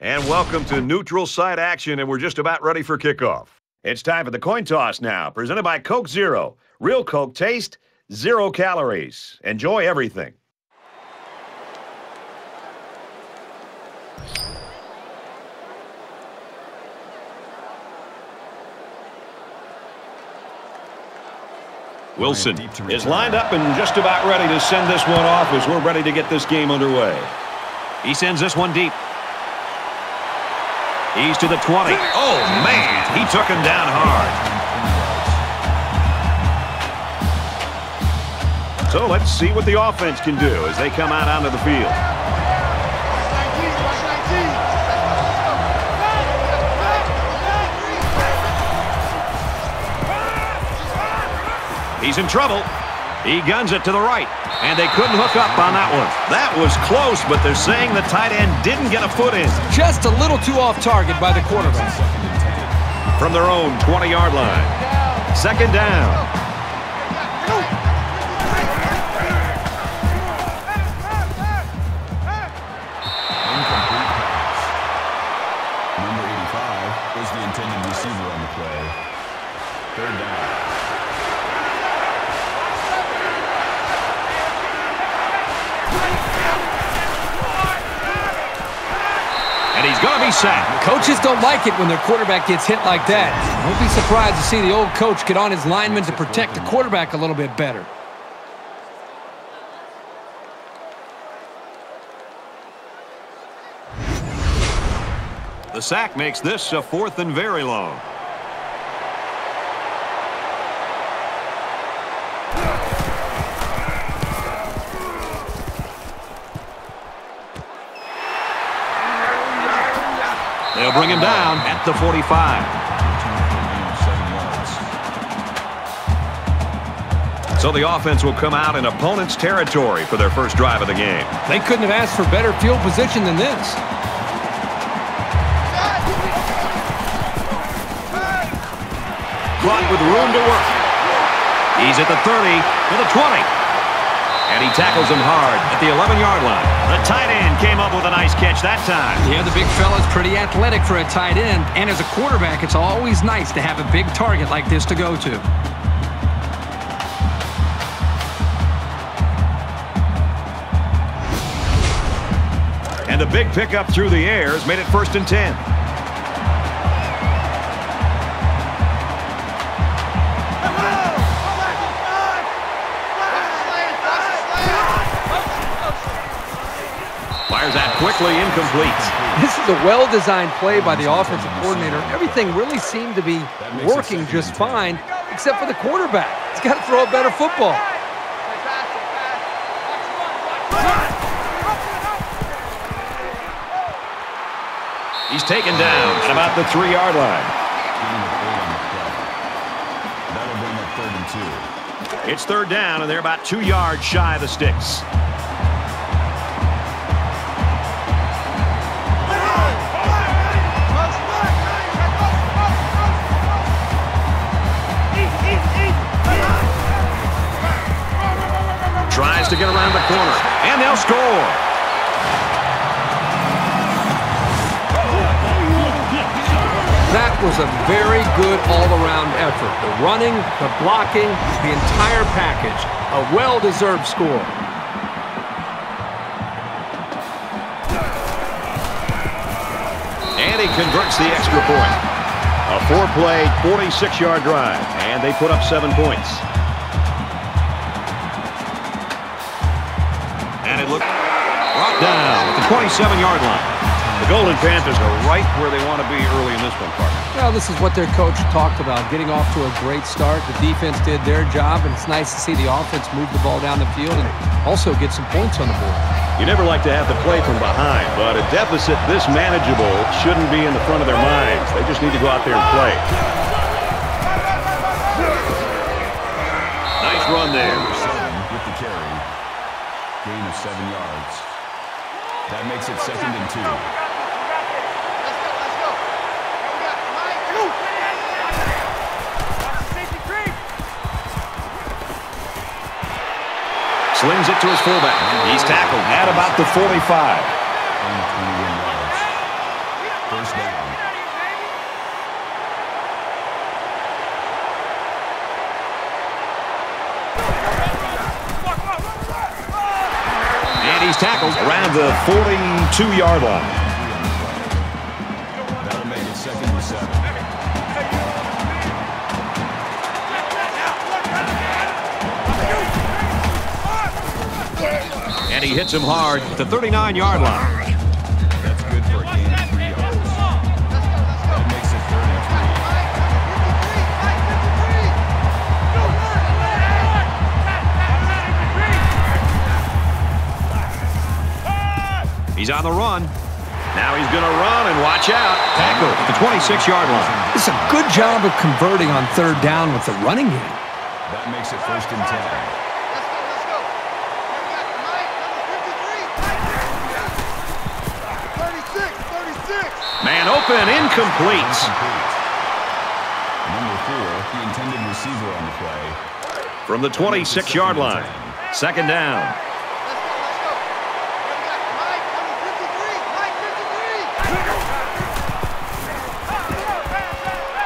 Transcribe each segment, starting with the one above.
And welcome to neutral site action, and we're just about ready for kickoff. It's time for the coin toss now, presented by Coke Zero. Real Coke taste, zero calories. Enjoy everything. Wilson is lined up and just about ready to send this one off as we're ready to get this game underway. He sends this one deep. He's to the 20. Oh, man, he took him down hard. So let's see what the offense can do as they come out onto the field. He's in trouble. He guns it to the right, and they couldn't hook up on that one. That was close, but they're saying the tight end didn't get a foot in. Just a little too off target by the quarterback. From their own 20-yard line. Second down. Incomplete pass. Number 85 was the intended receiver on the play. Third down. He's going to be sacked. Coaches don't like it when their quarterback gets hit like that. Won't be surprised to see the old coach get on his linemen to protect the quarterback a little bit better. The sack makes this a fourth and very long. They'll bring him down at the 45. So the offense will come out in opponent's territory for their first drive of the game. They couldn't have asked for better field position than this. Glunt with room to work. He's at the 30 to the 20. And he tackles him hard at the 11-yard line. The tight end came up with a nice catch that time. Yeah, the big fella's pretty athletic for a tight end. And as a quarterback, it's always nice to have a big target like this to go to. And the big pickup through the air has made it first and 10. Quickly incomplete. This is a well-designed play by the offensive coordinator. Everything really seemed to be working just fine, except for the quarterback. He's got to throw a better football. He's taken down at about the 3-yard line. That'll bring up third and two. It's third down, and they're about 2 yards shy of the sticks. Tries to get around the corner, and they'll score. That was a very good all-around effort. The running, the blocking, the entire package. A well-deserved score. And he converts the extra point. A four-play, 46-yard drive, and they put up 7 points. Brought down at the 27-yard line. The Golden Panthers are right where they want to be early in this one, partner. Well, this is what their coach talked about, getting off to a great start. The defense did their job, and it's nice to see the offense move the ball down the field and also get some points on the board. You never like to have to play from behind, but a deficit this manageable shouldn't be in the front of their minds. They just need to go out there and play. Nice run there. 7 yards. That makes it second and two. Slings it to his fullback. He's tackled at about the 45. around the 42-yard line. And he hits him hard at the 39-yard line. That's good for a gain of 3 yards. That makes it 30. He's on the run. Now he's going to run, and watch out. Tackle at the 26-yard line. It's a good job of converting on third down with the running game. That makes it 1st and 10. Man open, incomplete. Number 4, the intended receiver on the play. From the 26-yard line, 2nd down.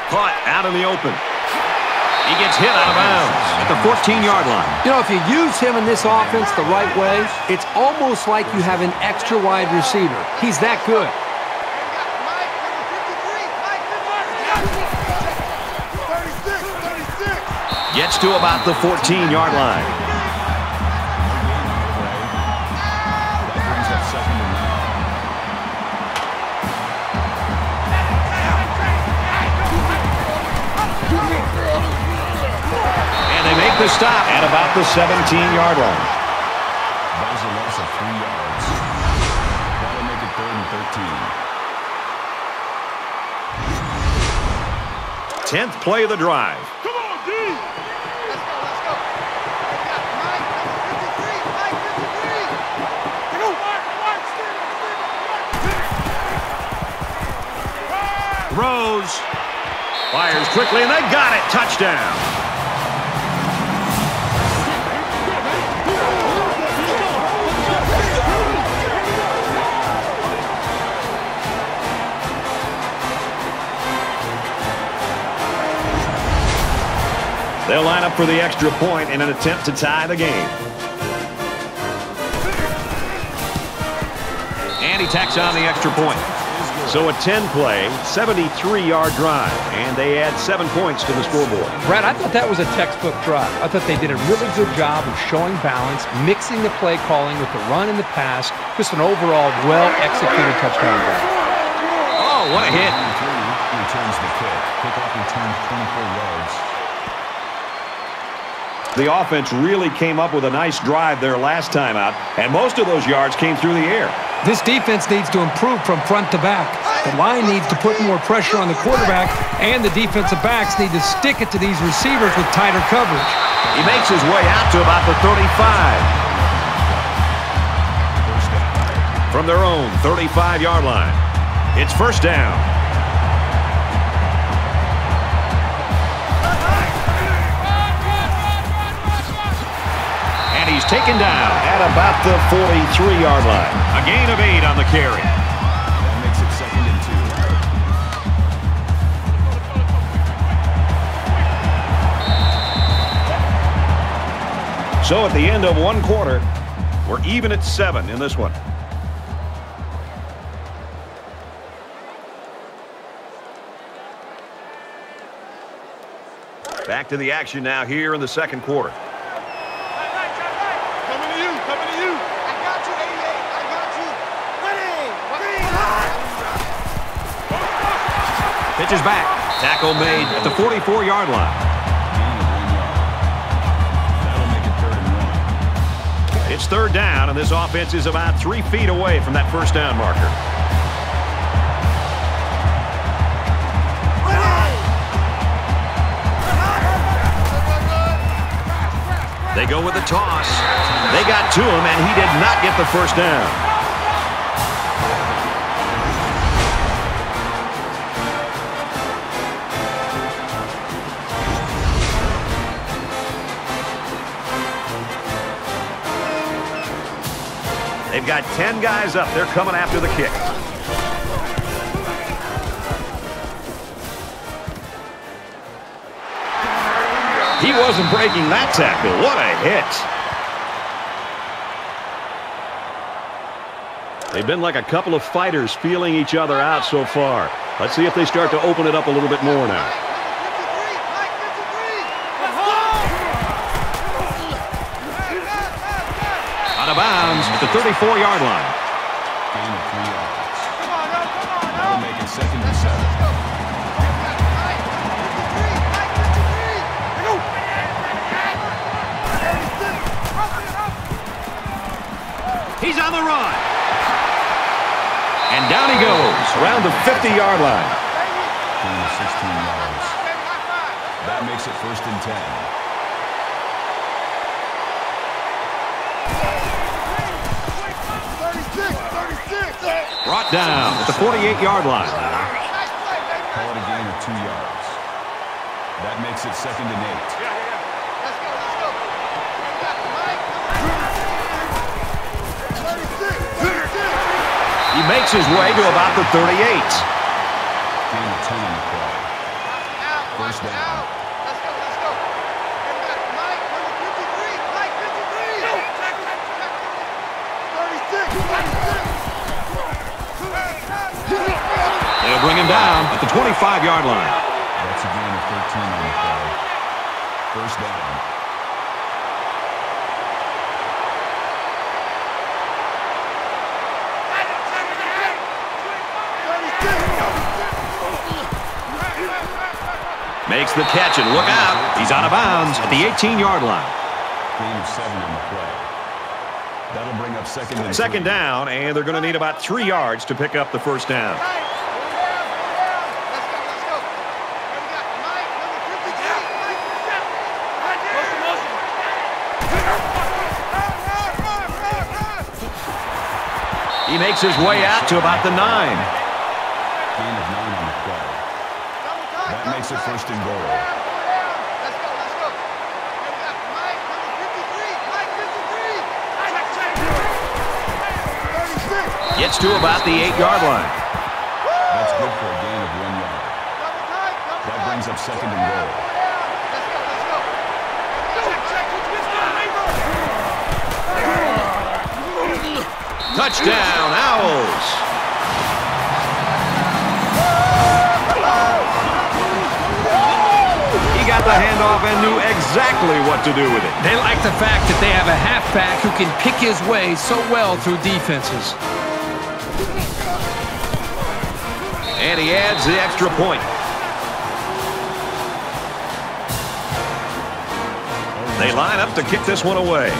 Caught out in the open. He gets hit out of bounds at the 14-yard line. You know, if you use him in this offense the right way, it's almost like you have an extra wide receiver. He's that good. Gets to about the 14-yard line. And they make the stop at about the 17-yard line. That was a loss of 3 yards. That'll make it 3rd and 13. 10th play of the drive. Throws, fires quickly, and they got it. Touchdown. They'll line up for the extra point in an attempt to tie the game. And he tacks on the extra point. So a 10-play, 73-yard drive, and they add 7 points to the scoreboard. Brad, I thought that was a textbook drive. I thought they did a really good job of showing balance, mixing the play calling with the run and the pass. Just an overall well-executed touchdown drive. Oh, what a hit. Returns the kick. Kickoff returns 24 yards. The offense really came up with a nice drive there last time out, and most of those yards came through the air. This defense needs to improve from front to back. The line needs to put more pressure on the quarterback, and the defensive backs need to stick it to these receivers with tighter coverage. He makes his way out to about the 35. From their own 35-yard line, it's 1st down. And he's taken down at about the 43-yard line. A gain of 8 on the carry. That makes it 2nd and 2. So at the end of one quarter, we're even at 7 in this one. Back to the action now here in the 2nd quarter. Pitches back. Tackle made at the 44-yard line. That'll make it 3rd and 1. It's 3rd down, and this offense is about 3 feet away from that 1st down marker. They go with the toss. They got to him, and he did not get the 1st down. They've got 10 guys up. They're coming after the kick. He wasn't breaking that tackle. What a hit. They've been like a couple of fighters feeling each other out so far. Let's see if they start to open it up a little bit more now. Out of bounds at the 34-yard line. That'll make it 2nd and 7. He's on the run. And down he goes, around the 50-yard line. 16 yards. That makes it 1st and 10. Brought down at the 48-yard line. Call it a gain of 2 yards. That makes it 2nd and 8. Let's go, let's go. He makes his way to about the 38. Gain of 2 on the play. First down. Let's go, let's go. Mike, number 53. 36. They'll bring him down at the 25-yard line. That's a gain of 13 on the play. First down. Makes the catch, and look out. He's out of bounds at the 18-yard line. Gain of 7 on the play. That'll bring up 2nd and 3. 2nd down, and they're going to need about 3 yards to pick up the 1st down. He makes his way out to about the 9. Gain of 9 on the play. That makes it 1st and goal. Let's go, let's go. We've got Mike, number 53. Mike, 53. Gets to about the 8-yard line. That's good for a gain of 1 yard. That brings up 2nd and goal. Let's go, let's go. Touchdown, Owls! He got the handoff and knew exactly what to do with it. They like the fact that they have a halfback who can pick his way so well through defenses. And he adds the extra point. They line up to kick this one away.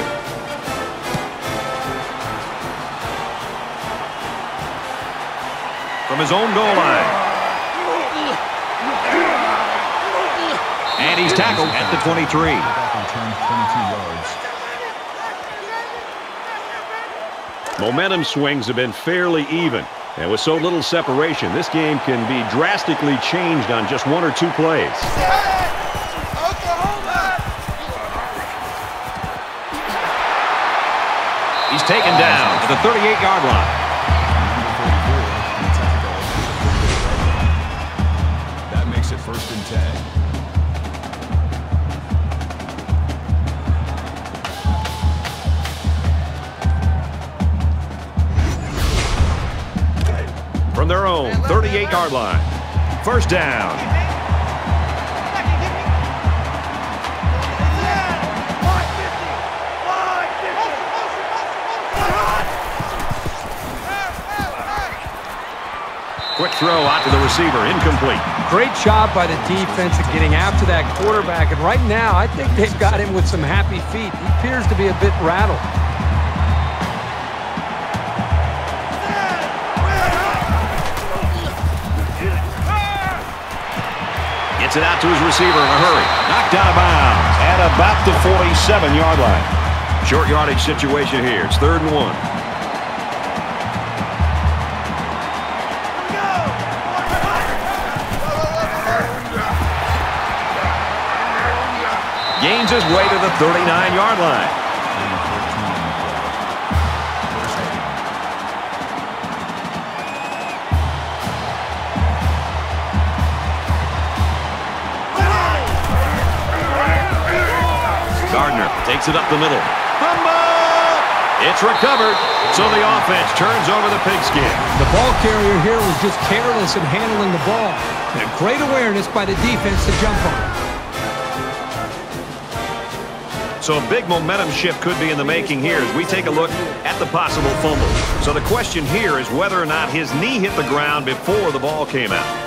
From his own goal line. And he's tackled at the 23. Momentum swings have been fairly even. And with so little separation, this game can be drastically changed on just 1 or 2 plays. He's taken down to the 38-yard line. From their own 38-yard line. 1st down. Quick throw out to the receiver, incomplete. Great job by the defense at getting after that quarterback, and right now I think they've got him with some happy feet. He appears to be a bit rattled. It out to his receiver in a hurry. Knocked out of bounds at about the 47-yard line. Short yardage situation here. It's 3rd and 1. Gains his way to the 39-yard line. Takes it up the middle. Humble! It's recovered, so the offense turns over the pigskin. The ball carrier here was just careless in handling the ball. And a great awareness by the defense to jump on. So a big momentum shift could be in the making here as we take a look at the possible fumble. So the question here is whether or not his knee hit the ground before the ball came out.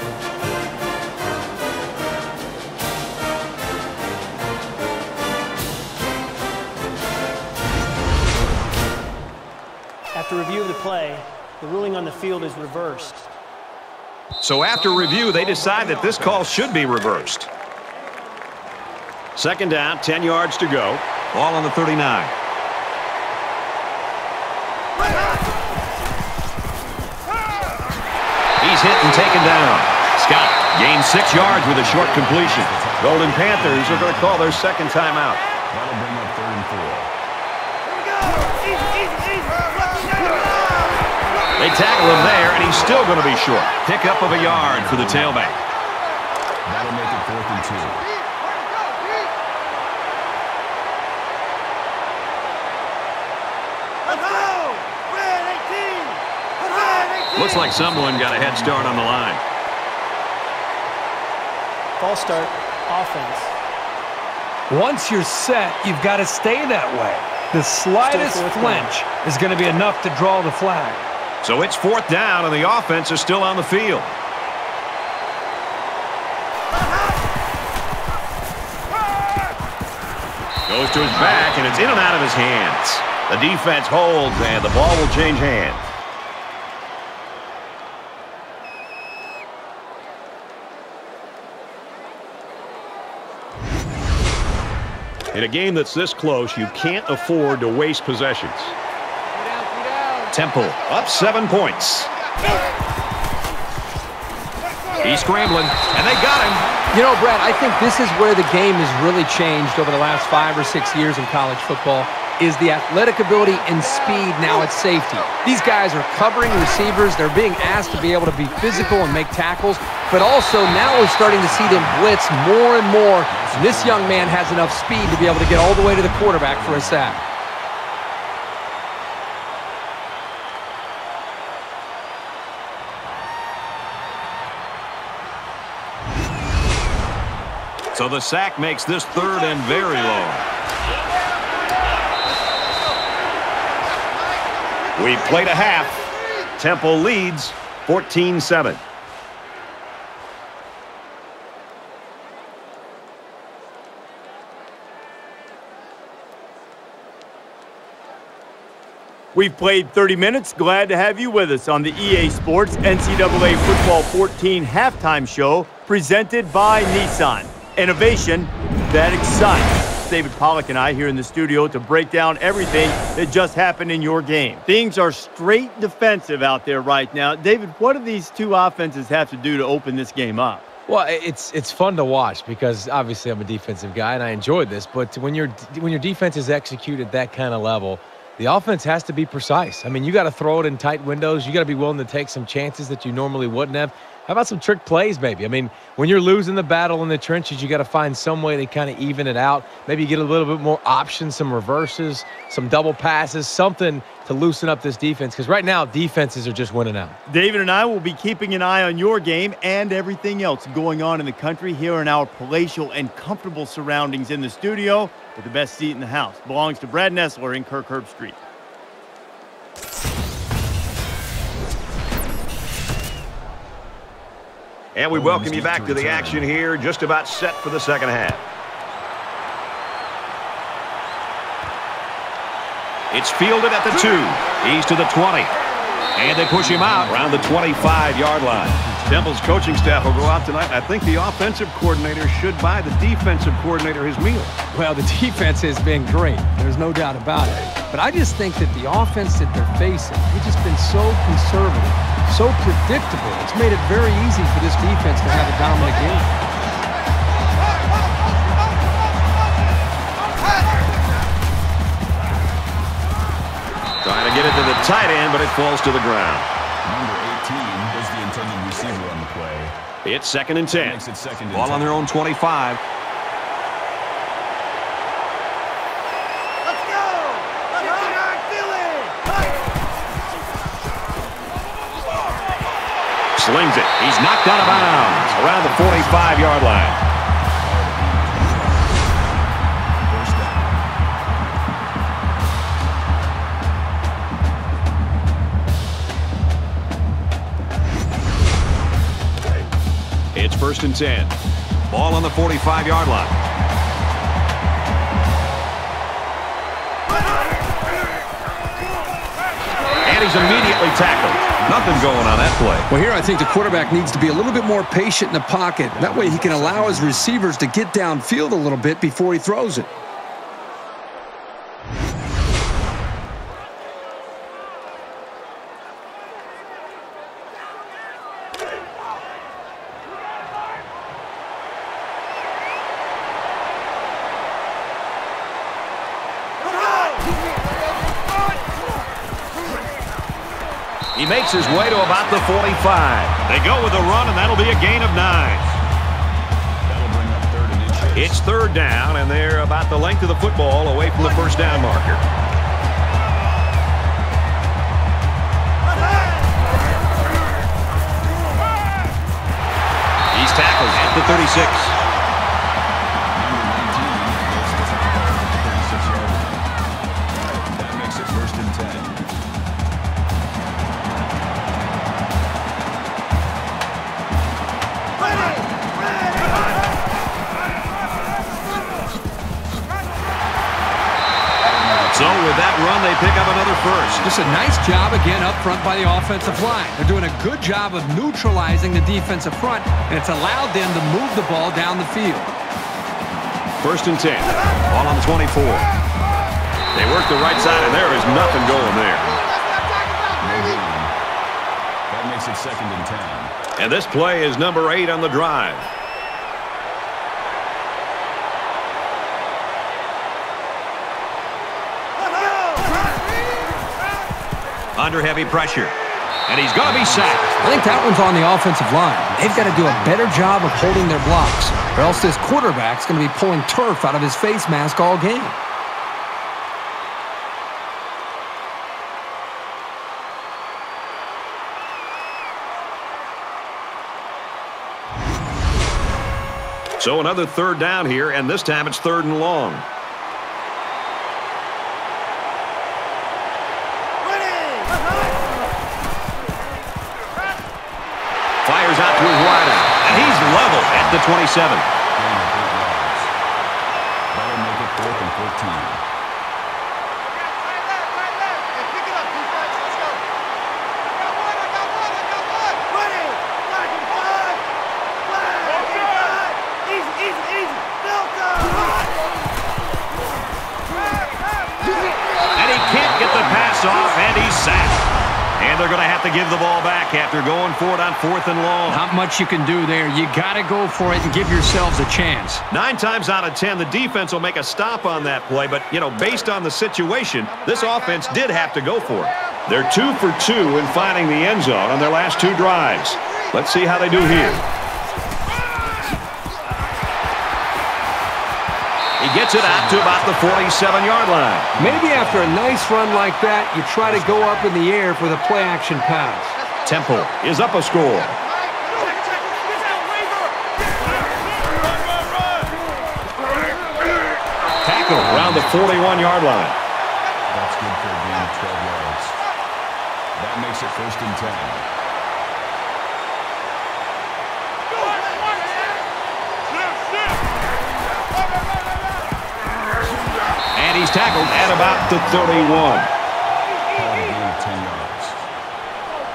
After review of the play, the ruling on the field is reversed. So after review, they decide that this call should be reversed. Second down, 10 yards to go. Ball on the 39. He's hit and taken down. Scott gained 6 yards with a short completion. Golden Panthers are going to call their second timeout. That'll bring up 3rd and 4. They tackle him there, and he's still going to be short. Pickup of a yard for the tailback. That'll make it 4th and 2. Looks like someone got a head start on the line. False start, offense. Once you're set, you've got to stay that way. The slightest flinch is going to be enough to draw the flag. So it's 4th down, and the offense is still on the field. Goes to his back, and it's in and out of his hands. The defense holds, and the ball will change hands. In a game that's this close, you can't afford to waste possessions. Temple up 7 points. He's scrambling, and they got him. You know, Brad, I think this is where the game has really changed over the last 5 or 6 years in college football, is the athletic ability and speed now at safety. These guys are covering receivers. They're being asked to be able to be physical and make tackles, but also now we're starting to see them blitz more and more. And this young man has enough speed to be able to get all the way to the quarterback for a sack. So the sack makes this 3rd and very long. We've played a half. Temple leads 14-7. We've played 30 minutes. Glad to have you with us on the EA Sports NCAA Football 14 halftime show presented by Nissan. Innovation that excites. David Pollack and I here in the studio to break down everything that just happened in your game. Things are straight defensive out there right now. David, what do these two offenses have to do to open this game up? Well, it's fun to watch because obviously I'm a defensive guy and I enjoyed this, but when your defense is executed at that kind of level, the offense has to be precise. I mean, you got to throw it in tight windows. You got to be willing to take some chances that you normally wouldn't have. How about some trick plays, maybe? I mean, when you're losing the battle in the trenches, you got to find some way to kind of even it out. Maybe you get a little bit more options, some reverses, some double passes, something to loosen up this defense. Because right now, defenses are just winning out. David and I will be keeping an eye on your game and everything else going on in the country here in our palatial and comfortable surroundings in the studio. But the best seat in the house belongs to Brad Nessler and Kirk Herbstreit. And we welcome you back to the action here, just about set for the second half. It's fielded at the 2. He's to the 20. And they push him out around the 25-yard line. Temple's coaching staff will go out tonight. I think the offensive coordinator should buy the defensive coordinator his meal. Well, the defense has been great. There's no doubt about it. But I just think that the offense that they're facing, they've just been so conservative, so predictable. It's made it very easy for this defense to have a dominant game. Trying to get it to the tight end, but it falls to the ground. Number 18 is the intended receiver on the play. It's 2nd and 10. Makes it 2nd and 10. Ball on their own 25. Let's go! Let's get our feeling! slings it. He's knocked out of bounds around the 45-yard line. It's 1st and 10. Ball on the 45-yard line. And he's immediately tackled. Nothing going on that play. Well, here I think the quarterback needs to be a little bit more patient in the pocket. That way he can allow his receivers to get downfield a little bit before he throws it. He makes his way to about the 45. They go with a run, and that'll be a gain of 9. That'll bring up 3rd and 8. It's 3rd down, and they're about the length of the football away from the 1st down marker. He's tackled at the 36. Just a nice job again up front by the offensive line. They're doing a good job of neutralizing the defensive front, and it's allowed them to move the ball down the field. 1st and 10. Ball on the 24. They work the right side, and there is nothing going there. That makes it 2nd and 10. And this play is number 8 on the drive. Under heavy pressure, and he's going to be sacked. I think that one's on the offensive line. They've got to do a better job of holding their blocks, or else this quarterback's going to be pulling turf out of his face mask all game. So another 3rd down here, and this time it's 3rd and long. The 27. That'll make it 4th and 14. And he can't get the pass off, and he's sacked. And they're going to have to give the ball back after going for it on 4th and long. Not much you can do there. You got to go for it and give yourselves a chance. 9 times out of 10, the defense will make a stop on that play. But, you know, based on the situation, this offense did have to go for it. They're 2 for 2 in finding the end zone on their last 2 drives. Let's see how they do here. He gets it out to about the 47-yard line. Maybe after a nice run like that, you try to go up in the air for the play-action pass. Temple is up a score. Tackle around the 41-yard line. That's good for a gain of 12 yards. That makes it 1st and 10. He's tackled at about the 31. 10 yards.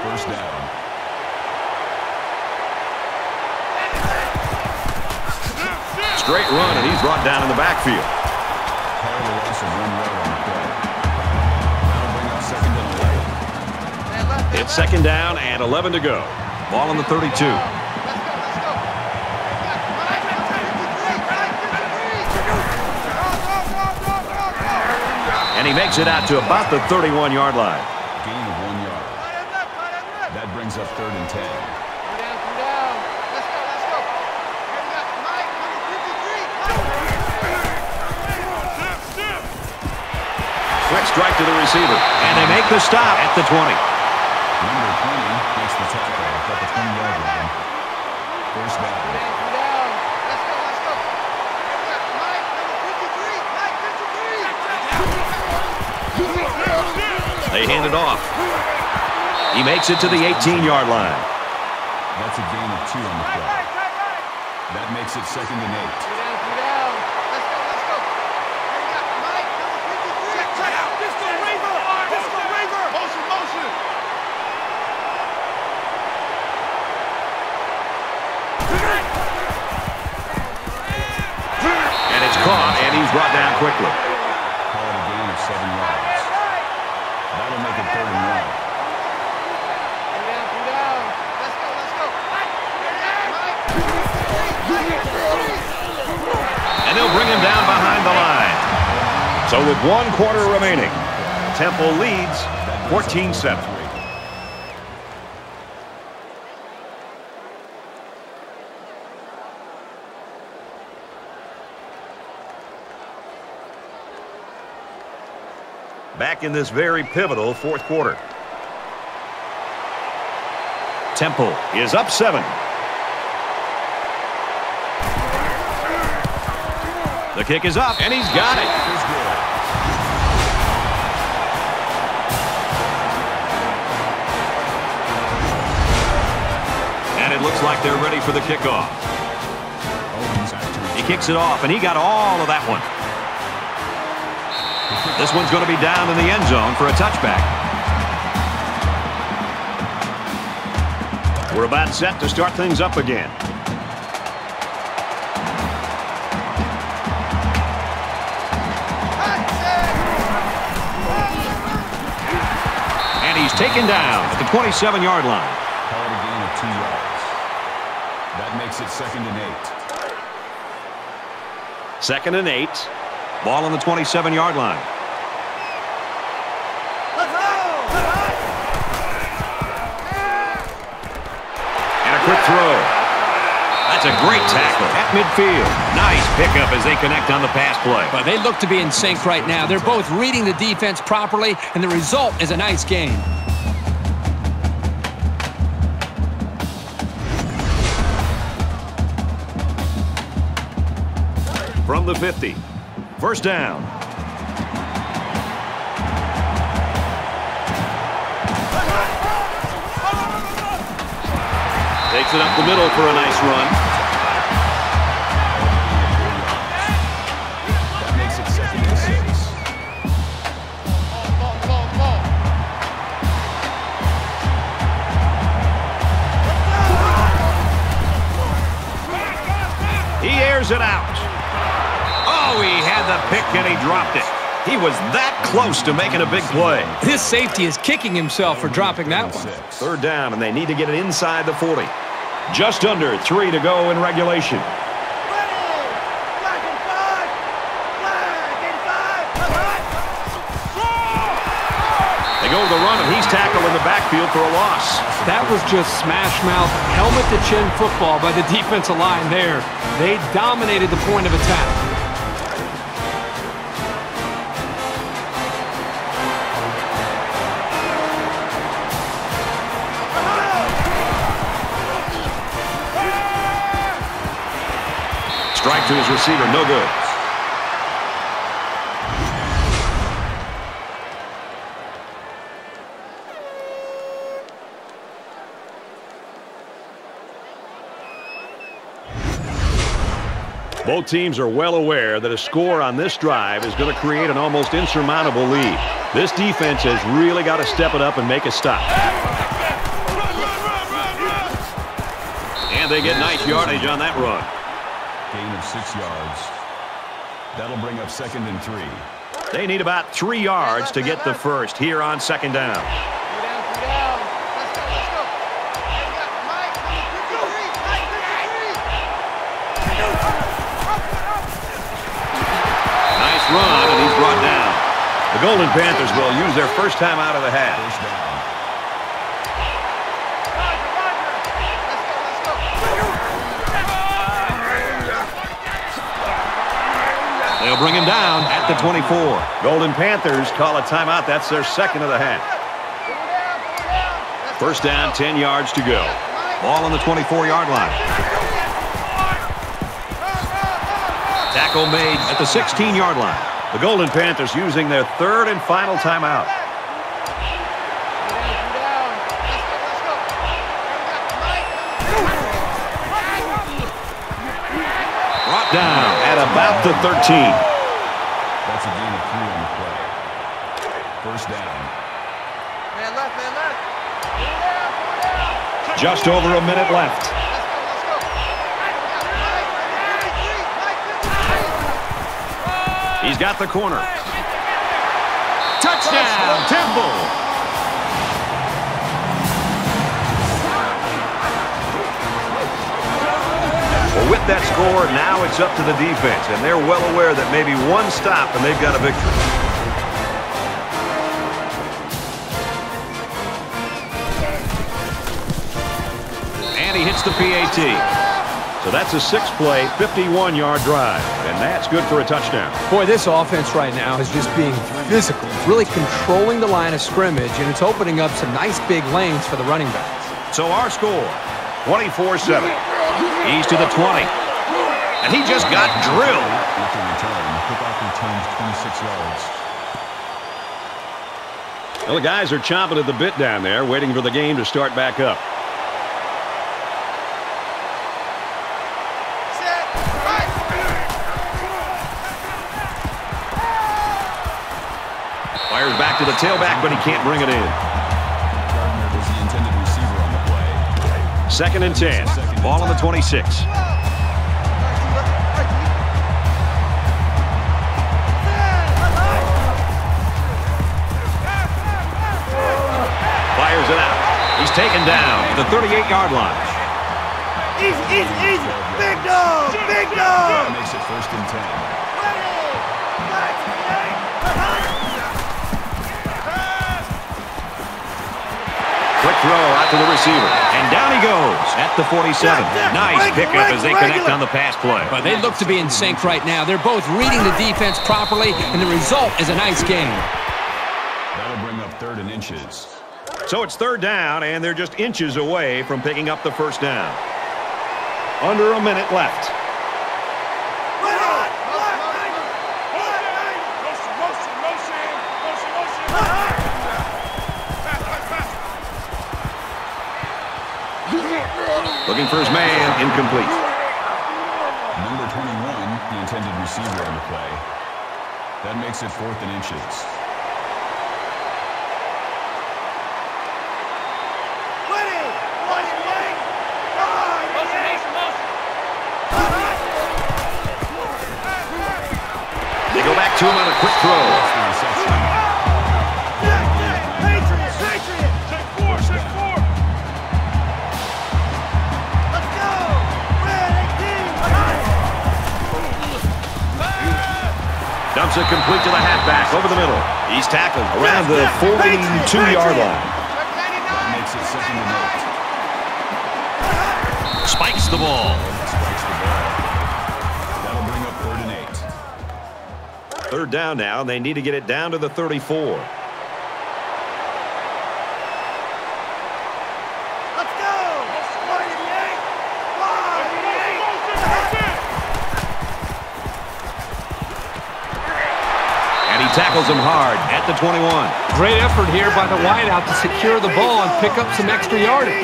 1st down. Straight run, and he's brought down in the backfield. It's 2nd down and 11 to go. Ball on the 32. And he makes it out to about the 31-yard line. Gain of 1 yard. That brings up 3rd and 10. Down. Let's go. Quick strike to the receiver. And they make the stop at the 20. Number 20 makes the tackle at the 20-yard line. first down. Let's go, let's go. Mike, number 53. Mike, 53. They hand it off. He makes it to the 18-yard line. That's a gain of 2 on the play. That makes it 2nd and 8. And he's brought down quickly. Call it a gain of 7 yards. That'll make it 3rd and 1. Down. Let's go, let's go. And they'll bring him down behind the line. So with 1 quarter remaining, Temple leads 14-7. Back in this very pivotal 4th quarter. Temple is up 7. The kick is up, and he's got it. And it looks like they're ready for the kickoff. He kicks it off, and he got all of that one. This one's going to be down in the end zone for a touchback. We're about set to start things up again. And he's taken down at the 27-yard line. Call it a gain of 2 yards. That makes it 2nd and 8. 2nd and 8. Ball on the 27-yard line. Let's go! And a quick throw. That's a great tackle at midfield. Nice pickup as they connect on the pass play. But they look to be in sync right now. They're both reading the defense properly, and the result is a nice game. From the 50. First down. Takes it up the middle for a nice run. That makes it 2nd and 6. He airs it out. He had the pick and he dropped it. He was that close to making a big play. This safety is kicking himself for dropping that one. 3rd down, and they need to get it inside the 40. Just under 3 to go in regulation. They go to the run, and he's tackled in the backfield for a loss. That was just smash-mouth, helmet-to-chin football by the defensive line there. They dominated the point of attack. Strike to his receiver, no good. Both teams are well aware that a score on this drive is going to create an almost insurmountable lead. This defense has really got to step it up and make a stop. And they get nice yardage on that run. Gain of 6 yards. That'll bring up 2nd and 3. They need about 3 yards to get the first here on 2nd down. Nice run, and he's brought down. The Golden Panthers will use their first time out of the half. They'll bring him down at the 24. Golden Panthers call a timeout. That's their 2nd of the half. 1st down, 10 yards to go. Ball on the 24-yard line. Tackle made at the 16-yard line. The Golden Panthers using their third and final timeout. Brought down at about the 13. That's a gain of 3 on the play. First down. Man left, man left. Down. Just over a minute left. Let's go. He's got the corner. Touchdown, Temple! With that score, now it's up to the defense, and they're well aware that maybe one stop and they've got a victory. And he hits the PAT. So that's a 6-play, 51-yard drive, and that's good for a touchdown. Boy, this offense right now is just being physical. It's really controlling the line of scrimmage, and it's opening up some nice big lanes for the running backs. So our score, 24-7. He's to the 20. And he just got drilled. Well, the guys are chomping at the bit down there, waiting for the game to start back up. Fires back to the tailback, but he can't bring it in. Second and 10. Ball on the 26. Fires it out. He's taken down at the 38-yard line. Easy, easy, easy. Big dog, big dog. Makes it first and 10. Quick throw out to the receiver. And down he goes at the 47. Nice pickup as they connect on the pass play. But they look to be in sync right now. They're both reading the defense properly, and the result is a nice game. That'll bring up third and inches. So it's third down, and they're just inches away from picking up the first down. Under a minute left. Looking for his man, incomplete. Number 21, the intended receiver on the play. That makes it fourth and inches. They go back to him on a quick throw. Dumps it complete to the halfback, over the middle. He's tackled around the 42-yard line. Makes it second and 8. Spikes the ball. That'll bring up third and 8. Third down now, and they need to get it down to the 34. Let's go! Tackles him hard at the 21. Great effort here by the wideout to secure the ball and pick up some extra yardage.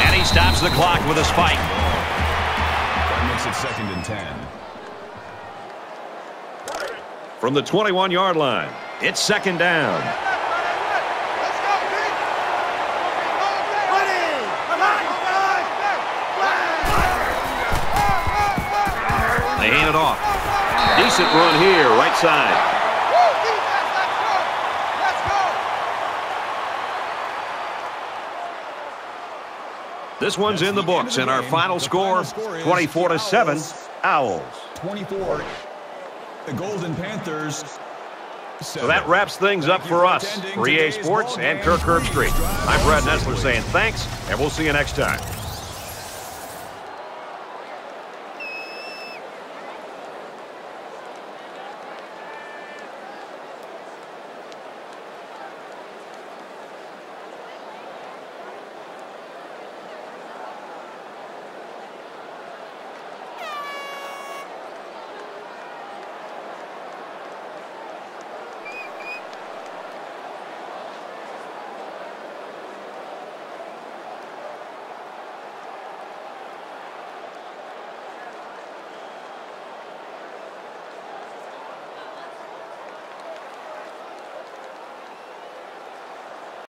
And he stops the clock with a spike. That makes it second and 10. From the 21-yard line, it's second down. They hand it off. Decent run here, right side. Let's go. This one's in the books, and our final score, 24-7, Owls. 24, the Golden Panthers. So that wraps things up for us. For EA Sports and Kirk Herbstreit, I'm Brad Nessler saying thanks, and we'll see you next time.